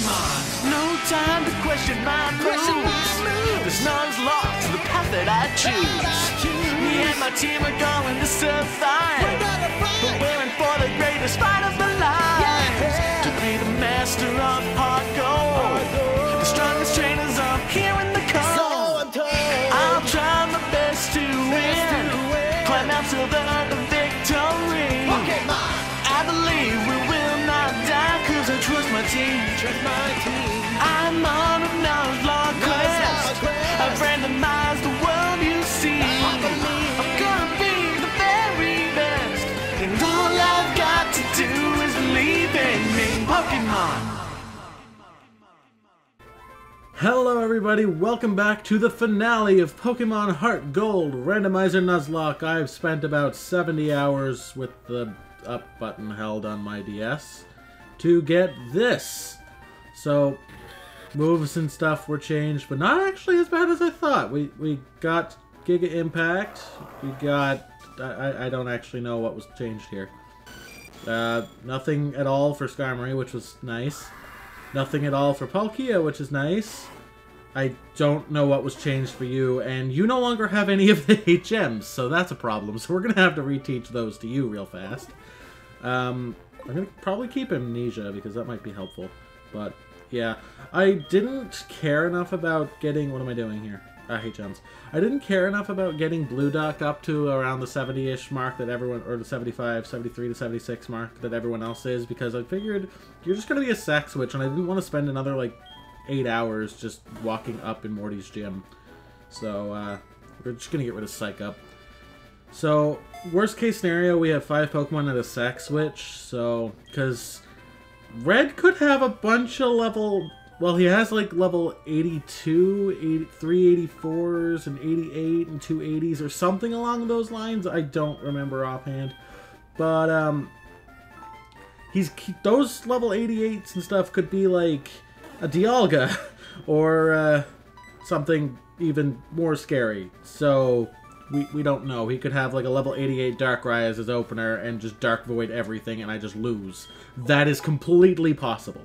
Pokemon. No time to question my moves. This Nuzlocke to the path that I choose. Me and my team are going to survive. But we're in for the greatest fight of the lives. Yeah. To be the master of Heart Gold. The strongest trainers are here in the cold. So I'm told. I'll try my best to win. Climb Mount Silver to victory. Pokemon. I believe we will not die, cause I trust my team. I'm on a Nuzlocke quest. I've randomized the world you see. I'm gonna be the very best, and all I've got to do is believe in me. Pokemon. Hello everybody, welcome back to the finale of Pokemon Heart Gold Randomizer Nuzlocke. I've spent about 70 hours with the up button held on my DS to get this. So moves and stuff were changed, but not actually as bad as I thought. We got Giga Impact. We got... I don't actually know what was changed here. Nothing at all for Skarmory, which was nice. Nothing at all for Palkia, which is nice. I don't know what was changed for you, and you no longer have any of the HMs, so that's a problem. So we're going to have to reteach those to you real fast. I'm going to probably keep Amnesia, because that might be helpful. But, yeah. I didn't care enough about getting... What am I doing here? HMs. I didn't care enough about getting Blue Duck up to around the 70-ish mark that everyone... Or the 75, 73 to 76 mark that everyone else is, because I figured you're just going to be a sack switch, and I didn't want to spend another, like... 8 hours just walking up in Morty's gym. So, we're just gonna get rid of Psych Up. So, worst case scenario, we have 5 Pokemon and a Sack Switch, so... Because Red could have a bunch of level... Well, he has, like, level 82, 83, 84s, and 88, and 280s, or something along those lines. I don't remember offhand. But, those level 88s and stuff could be, like... a Dialga, or something even more scary. So, we don't know. He could have like a level 88 Darkrai as his opener and just Dark Void everything and I just lose. That is completely possible.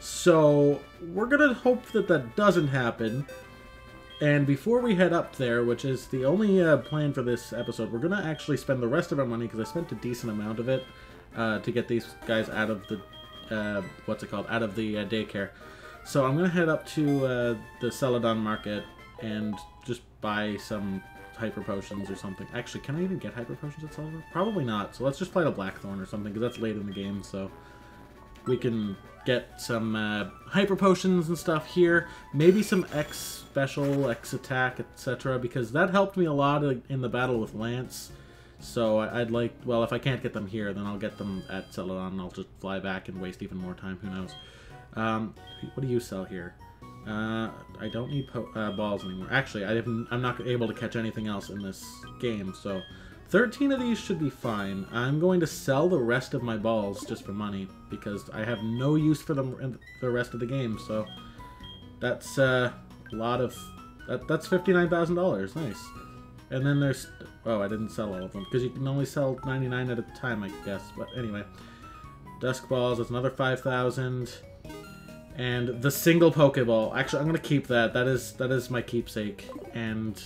So, we're gonna hope that that doesn't happen. And before we head up there, which is the only plan for this episode, we're gonna actually spend the rest of our money, because I spent a decent amount of it to get these guys out of the, out of the daycare. So I'm going to head up to the Celadon market and just buy some Hyper Potions or something. Actually, can I even get Hyper Potions at Celadon? Probably not. So let's just fight a Blackthorn or something, because that's late in the game. So we can get some Hyper Potions and stuff here. Maybe some X Special, X Attack, etc. Because that helped me a lot in the battle with Lance. So I'd like... Well, if I can't get them here, then I'll get them at Celadon and I'll just fly back and waste even more time. Who knows? What do you sell here? I don't need balls anymore. Actually, I'm not able to catch anything else in this game, so 13 of these should be fine. I'm going to sell the rest of my balls just for money, because I have no use for them in the rest of the game, so that's a lot of... That's $59,000. Nice. And then there's... Oh, I didn't sell all of them, because you can only sell 99 at a time, I guess. But anyway. Dusk balls, that's another 5,000. And the single Pokeball. Actually, I'm going to keep that. That is my keepsake. And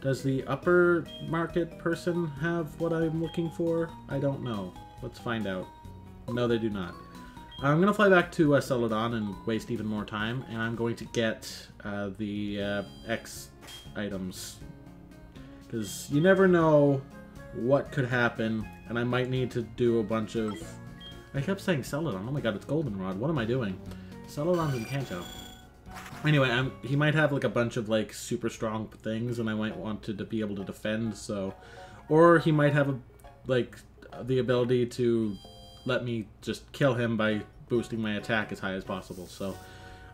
does the upper market person have what I'm looking for? I don't know. Let's find out. No, they do not. I'm going to fly back to Celadon and waste even more time. And I'm going to get the X items. Because you never know what could happen. And I might need to do a bunch of... I kept saying Celadon. Oh my god, it's Goldenrod. What am I doing? Celadon's in Kanto. Anyway, he might have like a bunch of like super strong things, and I might want to be able to defend, so... Or he might have like the ability to let me just kill him by boosting my attack as high as possible, so...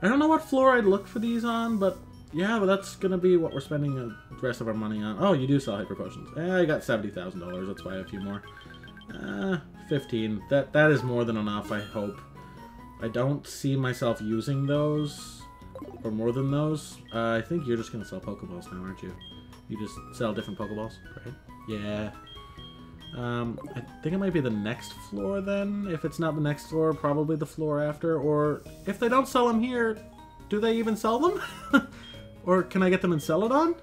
I don't know what floor I'd look for these on, but... Yeah, but that's gonna be what we're spending the rest of our money on. Oh, you do sell Hyper Potions. I got $70,000. Let's buy a few more. 15. That is more than enough, I hope. I don't see myself using those, or more than those. I think you're just gonna sell Pokeballs now, aren't you? You just sell different Pokeballs, right? Yeah. I think it might be the next floor then. If it's not the next floor, probably the floor after. Or if they don't sell them here, do they even sell them? Or can I get them in Celadon?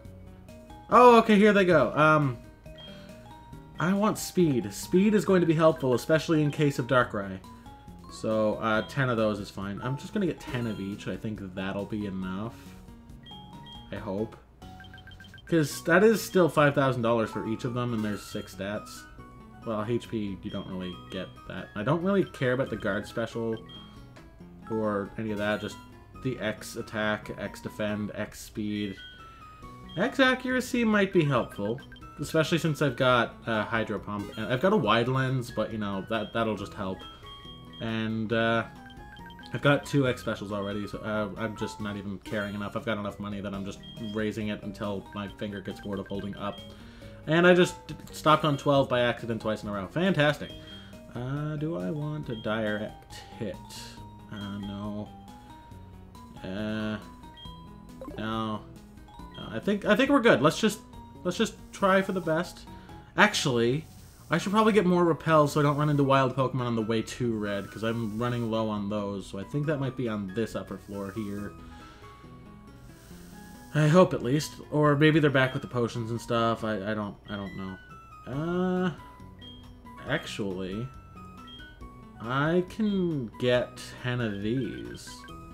Oh, okay, here they go. I want speed. Speed is going to be helpful, especially in case of Darkrai. So, 10 of those is fine. I'm just going to get 10 of each. I think that'll be enough. I hope. Because that is still $5,000 for each of them, and there's 6 stats. Well, HP, you don't really get that. I don't really care about the guard special or any of that. Just the X Attack, X Defend, X Speed. X Accuracy might be helpful. Especially since I've got Hydro Pump. And I've got a Wide Lens, but, you know, that'll just help. And I've got 2 X Specials already, so I'm just not even caring enough. I've got enough money that I'm just raising it until my finger gets bored of holding up. And I just stopped on 12 by accident twice in a row. Fantastic. Do I want a direct hit? No. No. I think we're good. Let's just try for the best. Actually, I should probably get more repels so I don't run into wild Pokemon on the way to red, because I'm running low on those, so I think that might be on this upper floor here. I hope, at least. Or maybe they're back with the potions and stuff. I don't know. Actually, I can get 10 of these.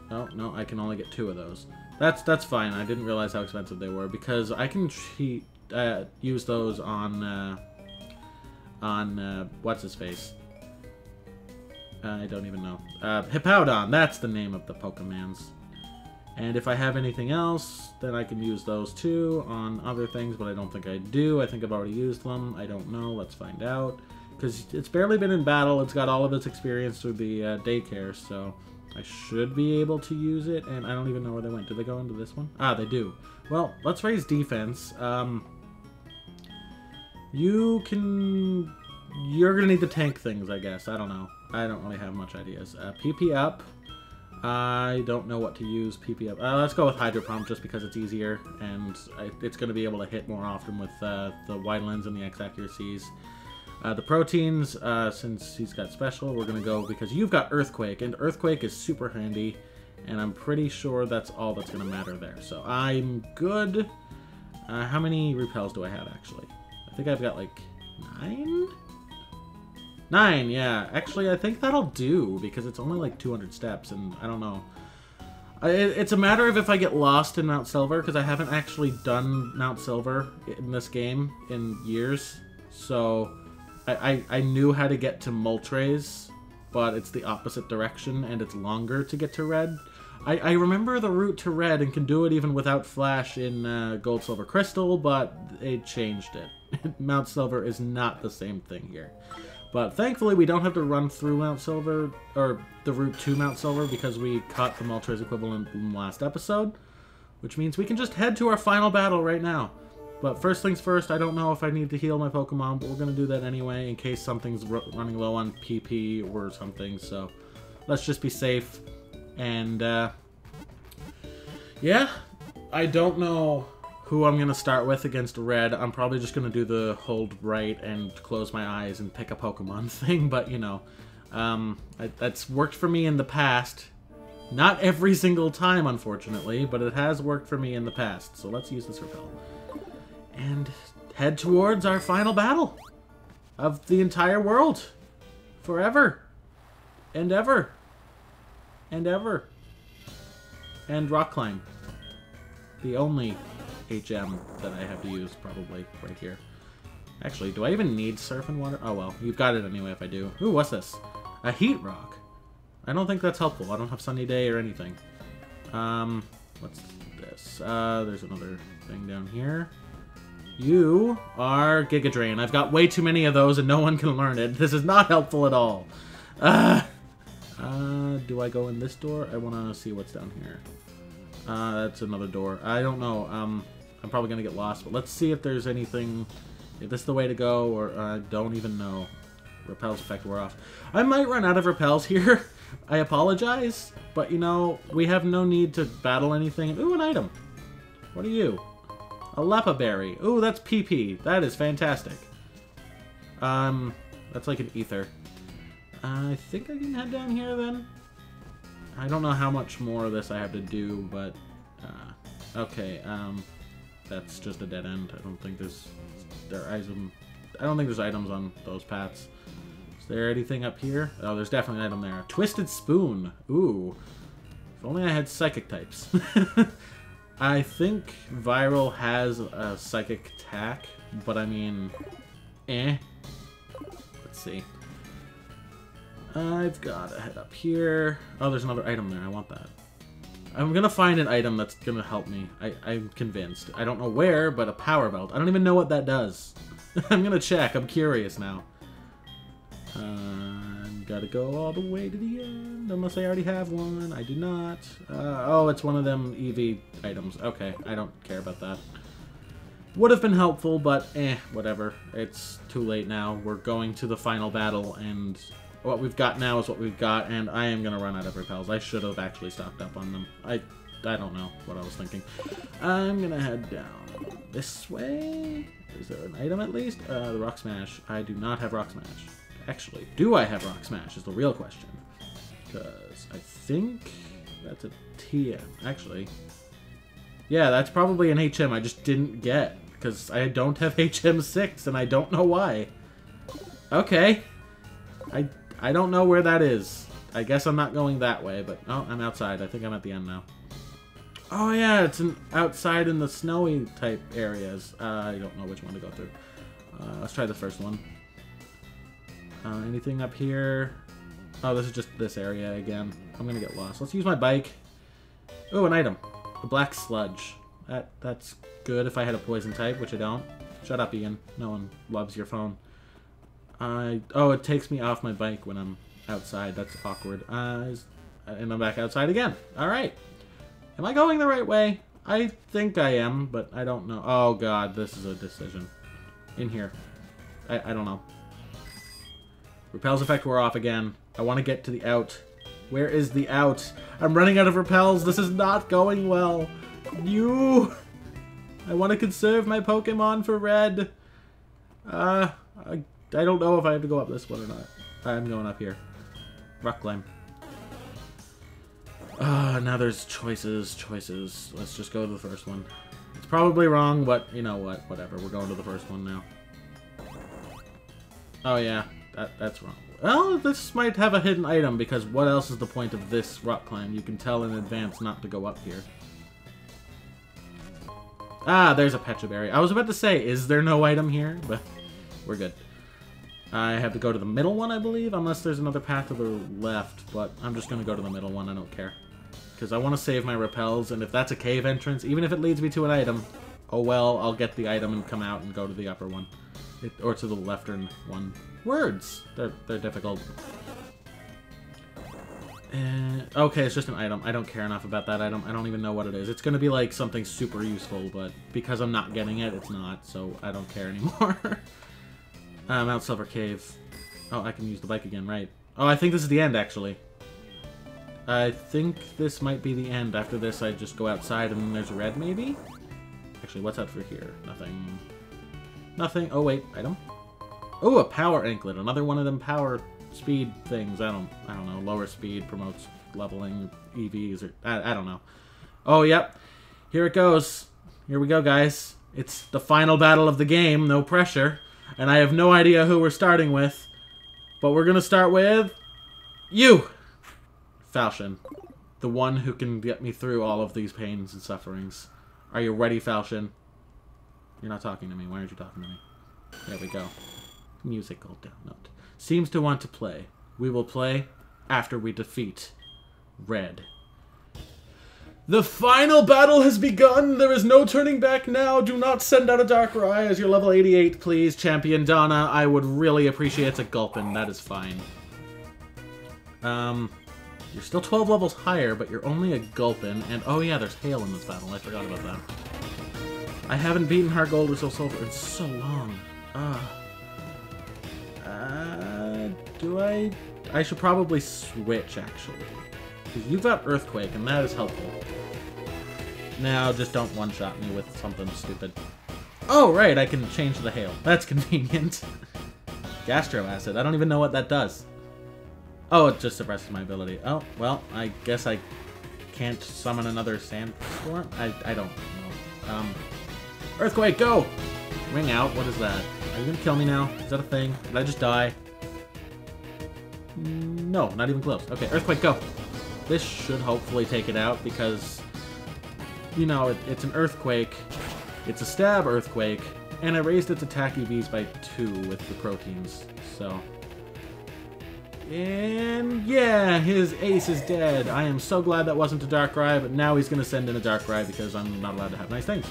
Oh, no, I can only get 2 of those. That's fine. I didn't realize how expensive they were, because I can cheat, use those on what's-his-face? I don't even know. Hippowdon, that's the name of the Pokemans. And if I have anything else, then I can use those too on other things, but I don't think I do. I think I've already used them. I don't know. Let's find out. Because it's barely been in battle. It's got all of its experience through the daycare, so I should be able to use it, and I don't even know where they went. Do they go into this one? Ah, they do. Well, let's raise defense. You're gonna need to tank things, I guess. I don't know. I don't really have much ideas. PP up. I don't know what to use. PP up. Let's go with Hydro Pump just because it's easier, and it's gonna be able to hit more often with the Wide Lens and the X Accuracies. The proteins, since he's got special, we're going to go because you've got Earthquake, and Earthquake is super handy, and I'm pretty sure that's all that's going to matter there. So I'm good. How many repels do I have, actually? I think I've got, like, 9? 9, yeah. Actually, I think that'll do, because it's only, like, 200 steps, and I don't know. It's a matter of if I get lost in Mount Silver, because I haven't actually done Mount Silver in this game in years, so I knew how to get to Moltres, but it's the opposite direction, and it's longer to get to red. I remember the route to red and can do it even without Flash in Gold, Silver, Crystal, but they changed it. Mount Silver is not the same thing here. But thankfully we don't have to run through Mount Silver, or the route to Mount Silver, because we caught the Moltres equivalent in last episode, which means we can just head to our final battle right now. But first things first, I don't know if I need to heal my Pokemon, but we're going to do that anyway in case something's running low on PP or something. So let's just be safe. And, yeah, I don't know who I'm going to start with against red. I'm probably just going to do the hold right and close my eyes and pick a Pokemon thing. But, you know, that's worked for me in the past. Not every single time, unfortunately, but it has worked for me in the past. So let's use this repel and head towards our final battle of the entire world, forever and ever and ever. And rock climb, the only HM that I have to use probably right here. Actually, do I even need surf and water? Oh well, you've got it anyway if I do. Ooh, what's this? A heat rock. I don't think that's helpful. I don't have sunny day or anything. What's this? There's another thing down here. You are Giga Drain. I've got way too many of those and no one can learn it. This is not helpful at all. Do I go in this door? I want to see what's down here. That's another door. I don't know. I'm probably going to get lost, but let's see if there's anything. If this is the way to go, or I don't even know. Repels effect wore off. I might run out of repels here. I apologize, but you know, we have no need to battle anything. Ooh, an item. What are you? A Lepa Berry. Ooh, that's PP. That is fantastic. That's like an ether. I think I can head down here then. I don't know how much more of this I have to do, but... okay, that's just a dead end. I don't think there's... I don't think there's items on those paths. Is there anything up here? Oh, there's definitely an item there. Twisted Spoon! Ooh. If only I had Psychic types. I think Viral has a Psychic attack, but I mean... eh. Let's see. I've gotta head up here. Oh, there's another item there. I want that. I'm gonna find an item that's gonna help me. I'm convinced. I don't know where, but a power belt. I don't even know what that does. I'm gonna check. I'm curious now. Gotta go all the way to the end, unless I already have one. I do not. Oh, it's one of them EV items. Okay, I don't care about that. Would have been helpful, but eh, whatever. It's too late now. We're going to the final battle, and what we've got now is what we've got, and I am gonna run out of repels. I should have actually stocked up on them. I don't know what I was thinking. I'm gonna head down this way. Is there an item at least? The Rock Smash. I do not have Rock Smash. Actually, do I have Rock Smash is the real question. Because I think that's a TM. Actually, yeah, that's probably an HM I just didn't get. Because I don't have HM6 and I don't know why. Okay. I don't know where that is. I guess I'm not going that way, but... oh, I'm outside. I think I'm at the end now. Oh, yeah, it's an outside in the snowy type areas. I don't know which one to go through. Let's try the first one. Anything up here? Oh, this is just this area again. I'm gonna get lost. Let's use my bike. Oh, an item. A black sludge. That's good if I had a poison type, which I don't. Shut up, Ian. No one loves your phone. Oh, it takes me off my bike when I'm outside. That's awkward. And I'm back outside again. Alright. Am I going the right way? I think I am, but I don't know. Oh, God. This is a decision. In here. I don't know. Repels effect wore off again. I want to get to the out. Where is the out? I'm running out of repels. This is not going well. You. I want to conserve my Pokemon for red. I don't know if I have to go up this one or not. I'm going up here. Rock climb. Now there's choices. Let's just go to the first one. It's probably wrong, but you know what? Whatever. We're going to the first one now. Oh, yeah. That's wrong. Well, this might have a hidden item, because what else is the point of this rock climb? You can tell in advance not to go up here. Ah, there's a Petraberry. I was about to say, is there no item here? But we're good. I have to go to the middle one, I believe, unless there's another path to the left, but I'm just going to go to the middle one. I don't care, because I want to save my repels, and if that's a cave entrance, even if it leads me to an item, oh well, I'll get the item and come out and go to the upper one. Or to the leftern one. Words! They're difficult. Okay, it's just an item. I don't care enough about that item. I don't even know what it is. It's gonna be like something super useful, but because I'm not getting it, it's not, so I don't care anymore. Mount Silver Cave. Oh, I can use the bike again, right. Oh, I think this is the end, actually. I think this might be the end. After this, I just go outside and then there's red, maybe? Actually, what's out for here? Nothing. Nothing. Oh, wait. Item. Oh, a power anklet. Another one of them power speed things. I don't know. Lower speed promotes leveling EVs or... I don't know. Oh, yep. Here it goes. Here we go, guys. It's the final battle of the game. No pressure. And I have no idea who we're starting with. But we're going to start with... you! Falchion. The one who can get me through all of these pains and sufferings. Are you ready, Falchion? You're not talking to me. Why aren't you talking to me? There we go. Musical down note. Seems to want to play. We will play after we defeat Red. The final battle has begun. There is no turning back now. Do not send out a Darkrai as your level 88, please. Champion Donna, I would really appreciate it. It's a Gulpin. That is fine. You're still 12 levels higher, but you're only a Gulpin. And oh yeah, there's Hail in this battle. I forgot about that. I haven't beaten Heart Gold or Silver in so long. Do I... I should probably switch, actually. Because you've got Earthquake, and that is helpful. Now, just don't one-shot me with something stupid. Oh, right, I can change the Hail. That's convenient. Gastro Acid. I don't even know what that does. Oh, it just suppresses my ability. Oh, well, I guess I can't summon another Sandstorm? I don't know. Earthquake, go! Wing out, what is that? Are you gonna kill me now? Is that a thing? Did I just die? No, not even close. Okay, Earthquake, go! This should hopefully take it out because, you know, it's an Earthquake. It's a Stab Earthquake. And I raised its attack EVs by 2 with the proteins, so... And yeah, his ace is dead. I am so glad that wasn't a Darkrai, but now he's going to send in a Darkrai because I'm not allowed to have nice things.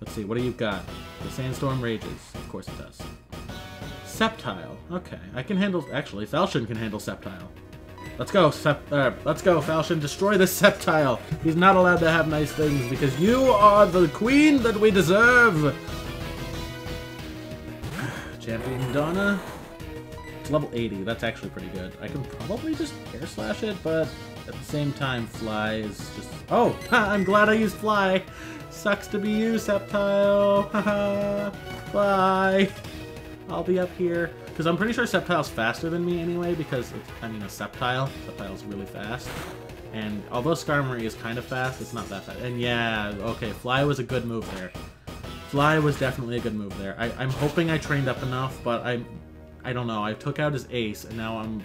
Let's see, what do you got? The Sandstorm rages. Of course it does. Sceptile. Okay, I can handle... Actually, Falchion can handle Sceptile. Let's go, Falchion. Destroy the Sceptile. He's not allowed to have nice things because you are the queen that we deserve. Champion Donna. It's level 80. That's actually pretty good. I can probably just air slash it, but at the same time, Fly is just... Oh! I'm glad I used Fly! Sucks to be you, Sceptile! Haha! Fly! I'll be up here. Because I'm pretty sure Sceptile's faster than me anyway, because it's, I mean, a Sceptile. Sceptile's really fast. And although Skarmory is kind of fast, it's not that fast. And yeah, okay, Fly was a good move there. Fly was definitely a good move there. I'm hoping I trained up enough, but I don't know. I took out his ace, and now I'm...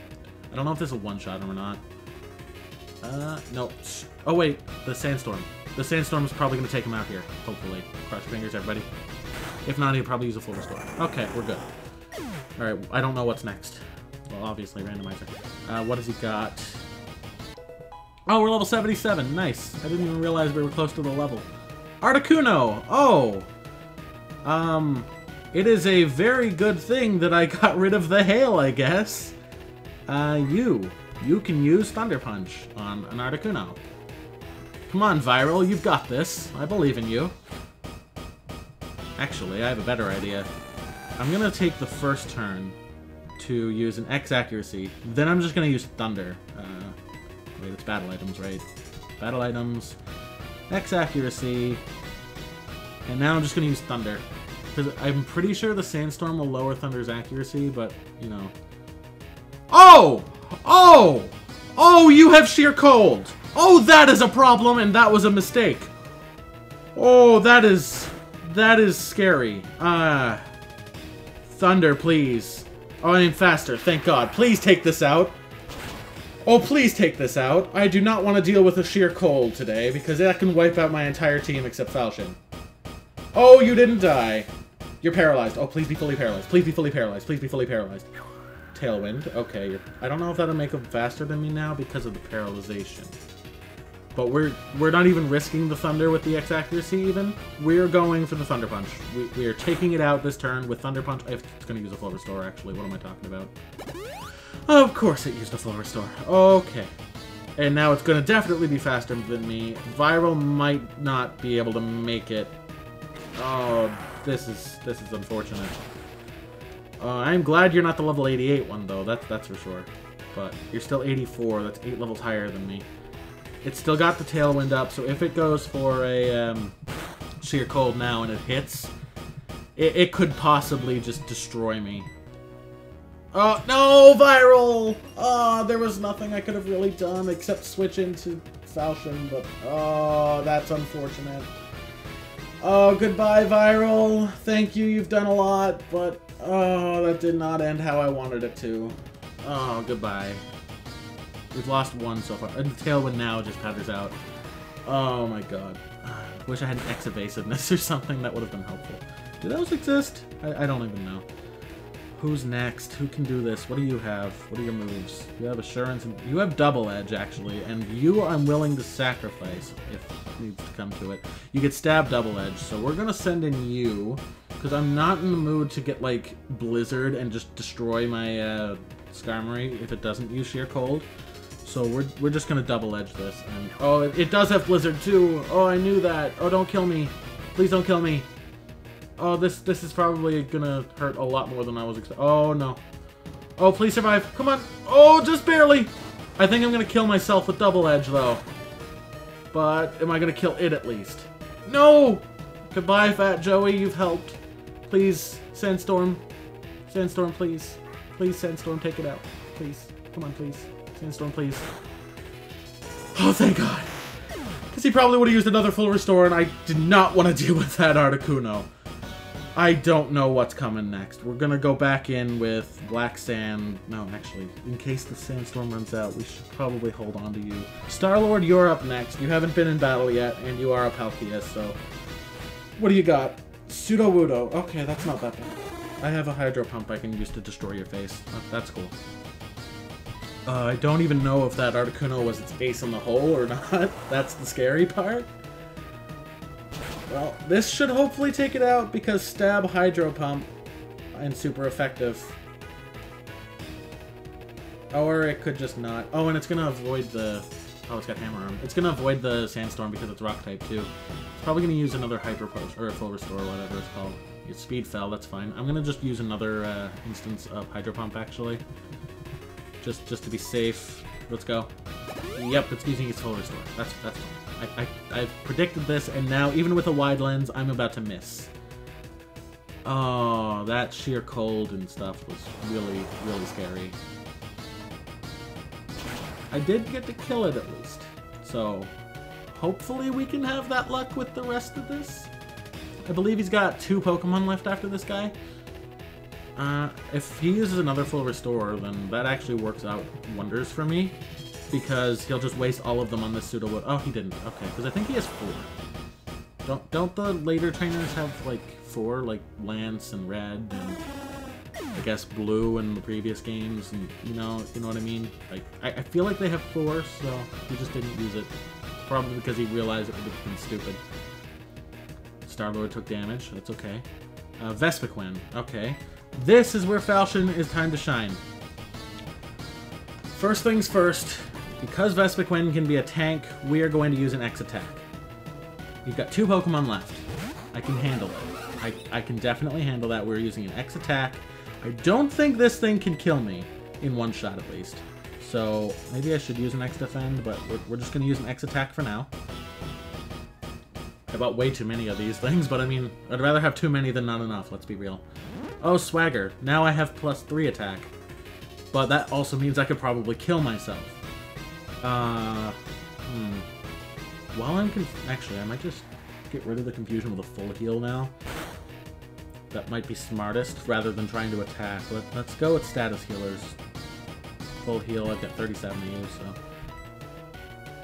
I don't know if this will one-shot him or not. No. Oh, wait. The Sandstorm. The Sandstorm is probably going to take him out here, hopefully. Cross your fingers, everybody. If not, he'll probably use a Full Restore. Okay, we're good. Alright, I don't know what's next. Well, obviously, randomizer. What has he got? Oh, we're level 77. Nice. I didn't even realize we were close to the level. Articuno! Oh! It is a very good thing that I got rid of the Hail, I guess. You can use Thunder Punch on an Articuno. Come on, Viral, you've got this. I believe in you. Actually, I have a better idea. I'm gonna take the first turn to use an X Accuracy. Then I'm just gonna use Thunder. Wait, it's battle items, right? Battle items, X Accuracy, and now I'm just gonna use Thunder. Because I'm pretty sure the Sandstorm will lower Thunder's accuracy, but, you know. Oh! Oh! Oh, you have Sheer Cold! Oh, that is a problem, and that was a mistake. Oh, that is scary. Thunder, please. Oh, I am faster, thank God. Please take this out. Oh, please take this out. I do not want to deal with a Sheer Cold today, because that can wipe out my entire team except Falchion. Oh, you didn't die. You're paralyzed. Oh, please be fully paralyzed. Please be fully paralyzed. Please be fully paralyzed. Tailwind. Okay. I don't know if that'll make him faster than me now because of the paralyzation. But we're not even risking the Thunder with the X Accuracy even. We're going for the Thunder Punch. We are taking it out this turn with Thunder Punch. It's going to use a Full Restore, actually. What am I talking about? Of course it used a Full Restore. Okay. And now it's going to definitely be faster than me. Viral might not be able to make it. Oh, this is unfortunate. I'm glad you're not the level 88 one though. That's for sure. But you're still 84. That's 8 levels higher than me. It's still got the Tailwind up, so if it goes for a Sheer Cold now and it hits, it could possibly just destroy me. Oh no, Viral! Oh, there was nothing I could have really done except switch into Falchion, but oh, that's unfortunate. Oh, goodbye, Viral. Thank you, you've done a lot, but... Oh, that did not end how I wanted it to. Oh, goodbye. We've lost one so far. And the Tailwind now just powders out. Oh, my God. I wish I had an X Evasiveness or something. That would have been helpful. Do those exist? I don't even know. Who's next? Who can do this? What do you have? What are your moves? You have Assurance. And you have Double Edge, actually, and you I'm willing to sacrifice if it needs to come to it. You get Stab Double Edge, so we're going to send in you, because I'm not in the mood to get, like, Blizzard and just destroy my Skarmory if it doesn't use Sheer Cold. So we're just going to Double Edge this. And oh, it does have Blizzard, too! Oh, I knew that! Oh, don't kill me! Please don't kill me! Oh, this is probably gonna hurt a lot more than I was expecting. Oh, no. Oh, please survive. Come on. Oh, just barely. I think I'm gonna kill myself with Double Edge, though. But am I gonna kill it at least? No! Goodbye, Fat Joey. You've helped. Please, Sandstorm. Sandstorm, please. Please, Sandstorm, take it out. Please. Come on, please. Sandstorm, please. Oh, thank God. Because he probably would have used another Full Restore, and I did not want to deal with that Articuno. I don't know what's coming next. We're going to go back in with Black Sand. No, actually, in case the Sandstorm runs out, we should probably hold on to you. Star-Lord, you're up next. You haven't been in battle yet, and you are a Palkia, so... What do you got? Sudowoodo. Okay, that's not that bad. I have a Hydro Pump I can use to destroy your face. That's cool. I don't even know if that Articuno was its face in the hole or not. That's the scary part. Well, this should hopefully take it out because Stab, Hydro Pump, and super effective. Or it could just not. Oh, and it's going to avoid the... Oh, it's got Hammer Arm. It's going to avoid the Sandstorm because it's Rock type too. It's probably going to use another Hyper Potion, or Full Restore, whatever it's called. It's Speed fell, that's fine. I'm going to just use another instance of Hydro Pump, actually. Just to be safe. Let's go. Yep, it's using its Full Restore. That's fine. I've predicted this, and now, even with a Wide Lens, I'm about to miss. Oh, that Sheer Cold and stuff was really, really scary. I did get to kill it, at least. So, hopefully we can have that luck with the rest of this. I believe he's got 2 Pokemon left after this guy. If he uses another Full Restore, then that actually works out wonders for me. Because he'll just waste all of them on this Sudowoodo. Oh, he didn't. Okay, because I think he has 4. Don't the later trainers have, like, 4? Like, Lance and Red and, I guess, Blue in the previous games. And you know what I mean? Like, I feel like they have 4, so he just didn't use it. Probably because he realized it would have been stupid. Star-Lord took damage. That's okay. Vespiquen. Okay. This is where Falchion is time to shine. First things first. Because Vespiquen can be a tank, we are going to use an X Attack. You've got 2 Pokemon left. I can handle it. I can definitely handle that. We're using an X Attack. I don't think this thing can kill me, in one shot at least. So, maybe I should use an X Defend, but we're just going to use an X Attack for now. I bought way too many of these things, but I mean, I'd rather have too many than not enough, let's be real. Oh, Swagger. Now I have +3 attack. But that also means I could probably kill myself. While I'm actually, I might just get rid of the confusion with a full heal now. That might be smartest, rather than trying to attack. Let's go with status healers. Full heal, I've got 37 to use, so...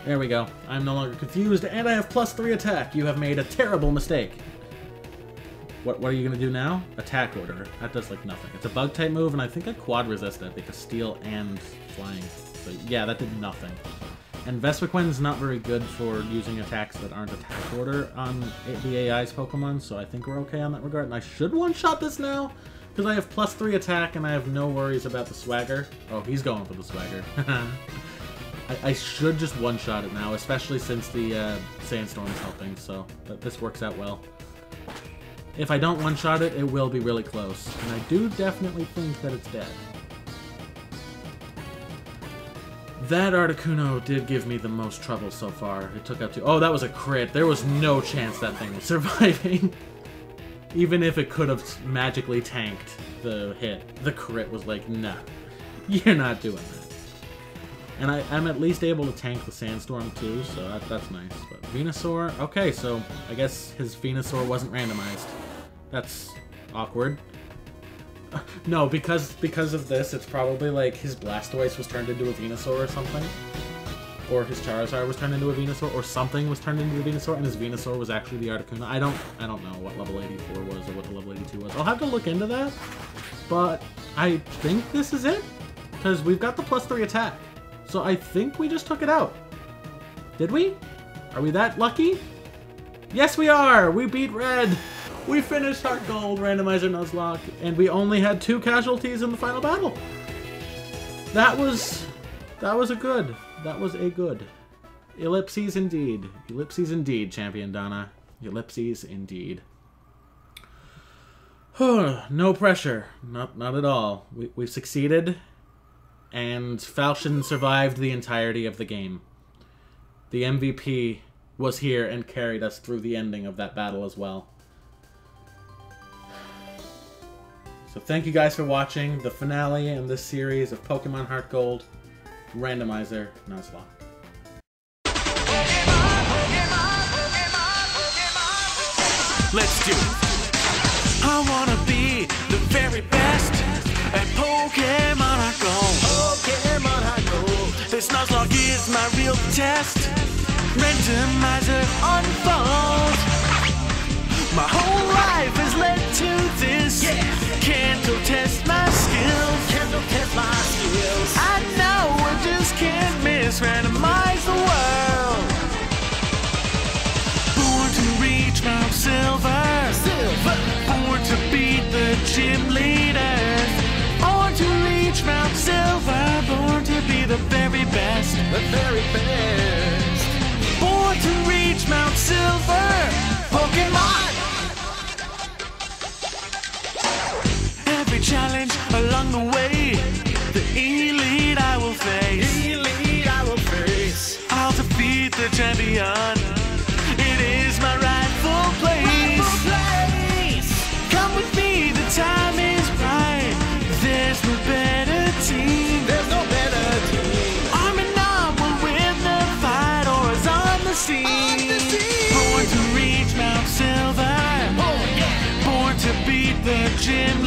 There we go. I'm no longer confused, and I have +3 attack! You have made a terrible mistake! What are you going to do now? Attack order. That does, like, nothing. It's a bug-type move, and I think I quad resist that because steel and flying. So, yeah, that did nothing. And Vespiquen's not very good for using attacks that aren't attack order on the AI's Pokemon, so I think we're okay on that regard. And I should one-shot this now, because I have +3 attack, and I have no worries about the swagger. Oh, he's going for the swagger. I should just one-shot it now, especially since the Sandstorm is helping, so this works out well. If I don't one-shot it, it will be really close. And I do definitely think that it's dead. That Articuno did give me the most trouble so far. It took out 2. Oh, that was a crit. There was no chance that thing was surviving. Even if it could have magically tanked the hit, the crit was like, nah, you're not doing that. And I'm at least able to tank the Sandstorm too, so that's nice. But Venusaur, okay, so I guess his Venusaur wasn't randomized. That's awkward. No, because of this, it's probably like his Blastoise was turned into a Venusaur or something. Or his Charizard was turned into a Venusaur, or something was turned into a Venusaur, and his Venusaur was actually the Articuno. I don't know what level 84 was or what the level 82 was. I'll have to look into that, but I think this is it, because we've got the +3 attack. So I think we just took it out. Did we? Are we that lucky? Yes, we are! We beat Red! We finished Heart Gold, Randomizer Nuzlocke, and we only had 2 casualties in the final battle. That was a good. Ellipses indeed. Ellipses indeed, Champion Donna. Ellipses indeed. No pressure. Not at all. We've succeeded, and Falchion survived the entirety of the game. The MVP was here and carried us through the ending of that battle as well. So thank you guys for watching the finale in this series of Pokemon Heart Gold Randomizer Nuzlocke. Let's do it. I wanna be the very best at Pokemon Heart Gold. Pokemon Heart Gold. This Nuzlocke is my real test. Randomizer unfold. My whole life has led to this. Yeah. Can't contest my skills. Can't contest my skills. I know I just can't miss. Randomize the world. Mount Silver. Silver, born to beat the gym leader, born to reach Mount Silver, born to be the very best, born to reach Mount Silver, Pokemon. Every challenge along the way, the elite I will face. Elite I will face. I'll defeat the champion. It is my right. Place. Come with me, the time is right. There's no better team. There's no better team. Arm in arm, we'll win the fight, or is on the scene. Born to reach Mount Silver. Oh, yeah. Born to beat the gym.